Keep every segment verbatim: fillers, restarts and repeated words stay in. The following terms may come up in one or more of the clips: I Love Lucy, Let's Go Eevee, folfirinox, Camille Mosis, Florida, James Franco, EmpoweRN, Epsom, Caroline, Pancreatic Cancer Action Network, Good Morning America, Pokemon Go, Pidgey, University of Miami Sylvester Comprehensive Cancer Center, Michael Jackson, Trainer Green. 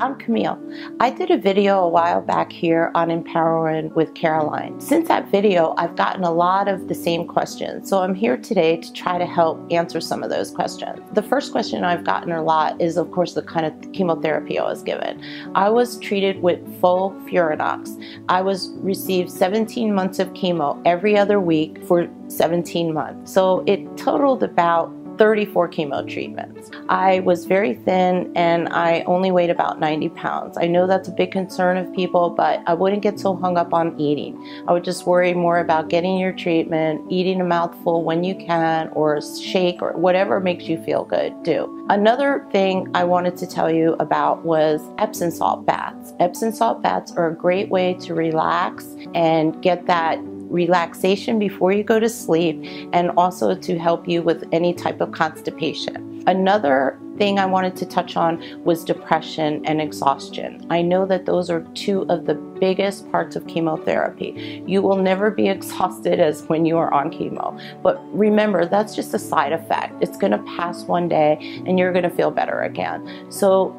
I'm Camille. I did a video a while back here on EmpoweRN with Caroline. Since that video, I've gotten a lot of the same questions, so I'm here today to try to help answer some of those questions. The first question I've gotten a lot is, of course, the kind of chemotherapy I was given. I was treated with folfirinox. I was received seventeen months of chemo every other week for seventeen months. So it totaled about thirty-four chemo treatments. I was very thin and I only weighed about ninety pounds. I know that's a big concern of people, but I wouldn't get so hung up on eating. I would just worry more about getting your treatment, eating a mouthful when you can, or a shake, or whatever makes you feel good, do. Another thing I wanted to tell you about was Epsom salt baths. Epsom salt baths are a great way to relax and get that relaxation before you go to sleep, and also to help you with any type of constipation. Another thing I wanted to touch on was depression and exhaustion. I know that those are two of the biggest parts of chemotherapy. You will never be exhausted as when you are on chemo, but remember, that's just a side effect. It's going to pass one day and you're going to feel better again. So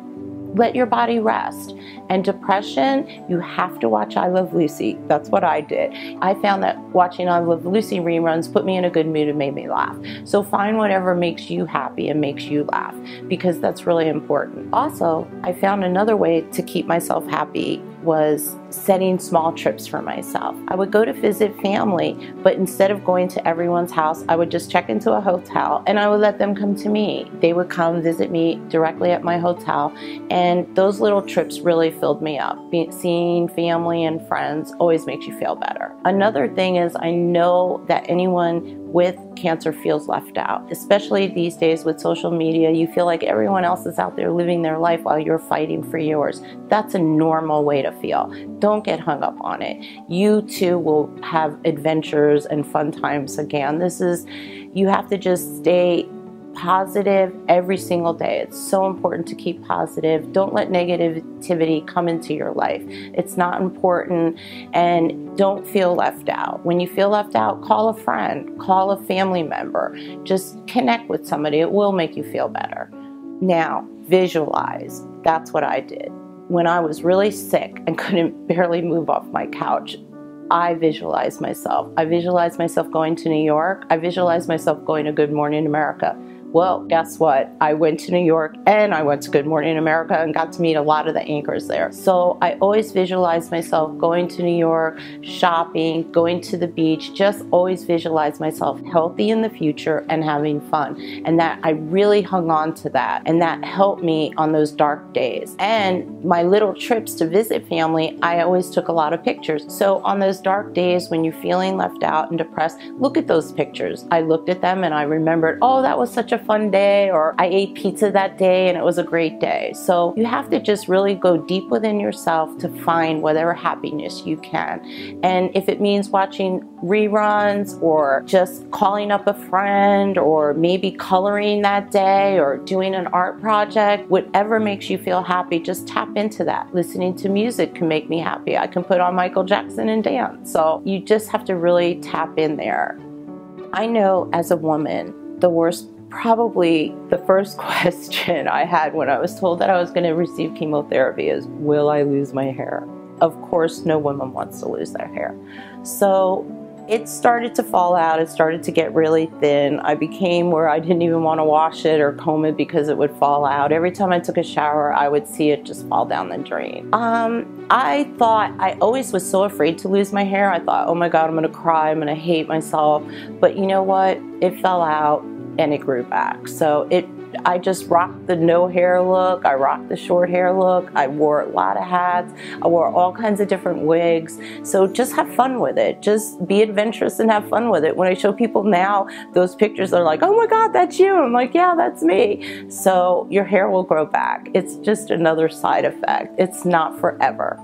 let your body rest. And depression, you have to watch I Love Lucy. That's what I did. I found that watching I Love Lucy reruns put me in a good mood and made me laugh. So find whatever makes you happy and makes you laugh, because that's really important. Also, I found another way to keep myself happy was setting small trips for myself. I would go to visit family, but instead of going to everyone's house, I would just check into a hotel and I would let them come to me. They would come visit me directly at my hotel, and those little trips really filled me up. Be- seeing family and friends always makes you feel better. Another thing is, I know that anyone with cancer feels left out, especially these days with social media. You feel like everyone else is out there living their life while you're fighting for yours. That's a normal way to feel. Don't get hung up on it. You too will have adventures and fun times again. This is, you have to just stay positive every single day. It's so important to keep positive. Don't let negativity come into your life. It's not important, and don't feel left out. When you feel left out, call a friend, call a family member, just connect with somebody. It will make you feel better. Now, visualize. That's what I did. When I was really sick and couldn't barely move off my couch, I visualized myself. I visualized myself going to New York. I visualized myself going to Good Morning America. Well, guess what? I went to New York and I went to Good Morning America and got to meet a lot of the anchors there. So I always visualize myself going to New York, shopping, going to the beach, just always visualize myself healthy in the future and having fun. And that I really hung on to that, and that helped me on those dark days. And my little trips to visit family, I always took a lot of pictures. So on those dark days when you're feeling left out and depressed, look at those pictures. I looked at them and I remembered, oh, that was such a fun day, or I ate pizza that day and it was a great day. So you have to just really go deep within yourself to find whatever happiness you can. And if it means watching reruns, or just calling up a friend, or maybe coloring that day, or doing an art project, whatever makes you feel happy, just tap into that. Listening to music can make me happy. I can put on Michael Jackson and dance. So you just have to really tap in there. I know as a woman, the worst probably the first question I had when I was told that I was going to receive chemotherapy is, will I lose my hair? Of course, no woman wants to lose their hair. So it started to fall out. It started to get really thin. I became where I didn't even want to wash it or comb it because it would fall out. Every time I took a shower, I would see it just fall down the drain. Um, I thought, I always was so afraid to lose my hair. I thought, oh my God, I'm going to cry. I'm going to hate myself. But you know what? It fell out and it grew back. So it, I just rocked the no hair look. I rocked the short hair look. I wore a lot of hats. I wore all kinds of different wigs. So just have fun with it. Just be adventurous and have fun with it. When I show people now those pictures, they're like, oh my God, that's you. I'm like, yeah, that's me. So your hair will grow back. It's just another side effect. It's not forever.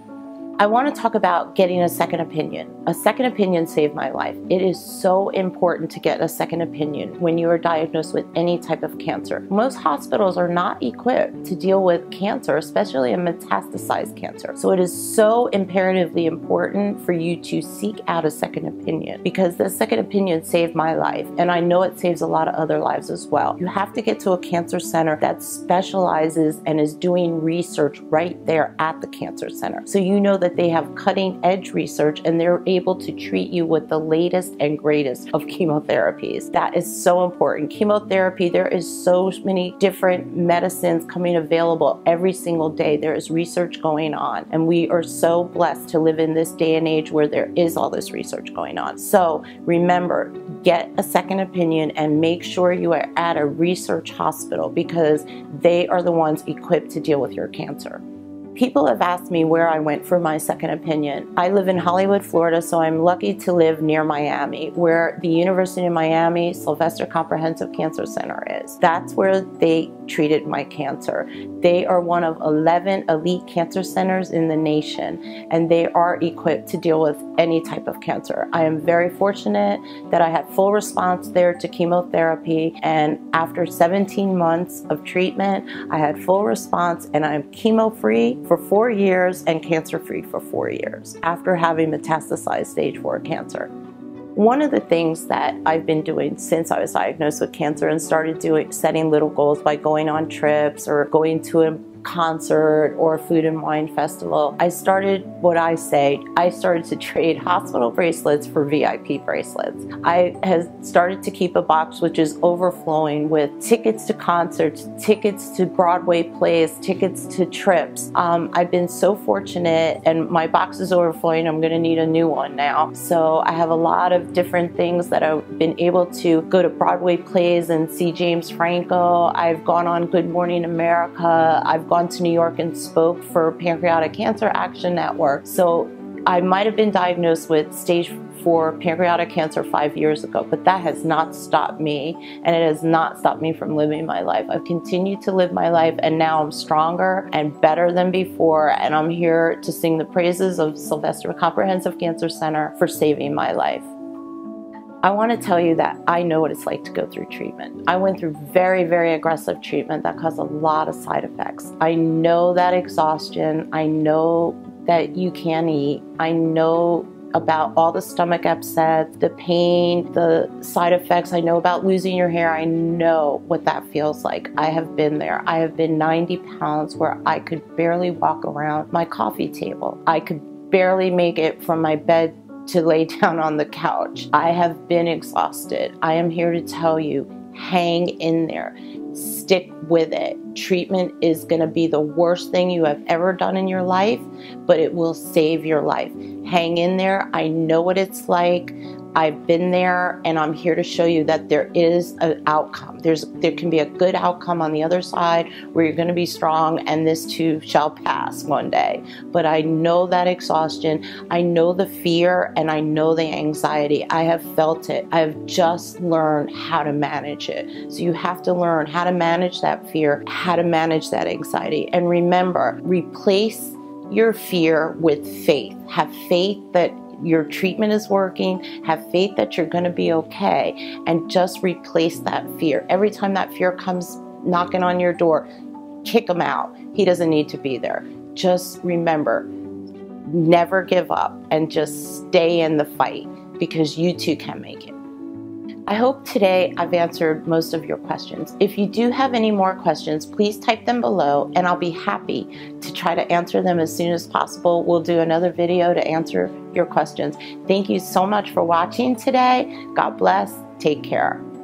I want to talk about getting a second opinion. A second opinion saved my life. It is so important to get a second opinion when you are diagnosed with any type of cancer. Most hospitals are not equipped to deal with cancer, especially a metastasized cancer. So it is so imperatively important for you to seek out a second opinion, because the second opinion saved my life, and I know it saves a lot of other lives as well. You have to get to a cancer center that specializes and is doing research right there at the cancer center. So you know that that they have cutting edge research and they're able to treat you with the latest and greatest of chemotherapies. That is so important. Chemotherapy, there is so many different medicines coming available every single day. There is research going on, and we are so blessed to live in this day and age where there is all this research going on. So remember, get a second opinion and make sure you are at a research hospital, because they are the ones equipped to deal with your cancer. People have asked me where I went for my second opinion. I live in Hollywood, Florida, so I'm lucky to live near Miami, where the University of Miami Sylvester Comprehensive Cancer Center is. That's where they treated my cancer. They are one of eleven elite cancer centers in the nation, and they are equipped to deal with any type of cancer. I am very fortunate that I had full response there to chemotherapy, and after seventeen months of treatment, I had full response, and I'm chemo-free for four years and cancer-free for four years after having metastasized stage four cancer. One of the things that I've been doing since I was diagnosed with cancer and started doing setting little goals by going on trips or going to a concert or a food and wine festival, I started what I say, I started to trade hospital bracelets for V I P bracelets. I have started to keep a box which is overflowing with tickets to concerts, tickets to Broadway plays, tickets to trips. Um, I've been so fortunate, and my box is overflowing. I'm gonna need a new one now. So I have a lot of different things that I've been able to go to Broadway plays and see James Franco. I've gone on Good Morning America. I've gone Gone to New York and spoke for Pancreatic Cancer Action Network. So I might have been diagnosed with stage for pancreatic cancer five years ago, but that has not stopped me, and it has not stopped me from living my life. I've continued to live my life, and now I'm stronger and better than before, and I'm here to sing the praises of Sylvester Comprehensive Cancer Center for saving my life. I want to tell you that I know what it's like to go through treatment. I went through very, very aggressive treatment that caused a lot of side effects. I know that exhaustion. I know that you can't eat. I know about all the stomach upsets, the pain, the side effects. I know about losing your hair. I know what that feels like. I have been there. I have been ninety pounds where I could barely walk around my coffee table. I could barely make it from my bed to lay down on the couch. I have been exhausted. I am here to tell you, hang in there. Stick with it. Treatment is going to be the worst thing you have ever done in your life, but it will save your life. Hang in there. I know what it's like. I've been there, and I'm here to show you that there is an outcome. There's, there can be a good outcome on the other side where you're going to be strong, and this too shall pass one day. But I know that exhaustion, I know the fear, and I know the anxiety. I have felt it. I've just learned how to manage it. So you have to learn how to manage that fear, how to manage that anxiety. And remember, replace your fear with faith. Have faith that your treatment is working. Have faith that you're going to be okay, and just replace that fear. Every time that fear comes knocking on your door, kick him out. He doesn't need to be there. Just remember, never give up, and just stay in the fight, because you too can make it. I hope today I've answered most of your questions. If you do have any more questions, please type them below, and I'll be happy to try to answer them as soon as possible. We'll do another video to answer your questions. Thank you so much for watching today. God bless. Take care.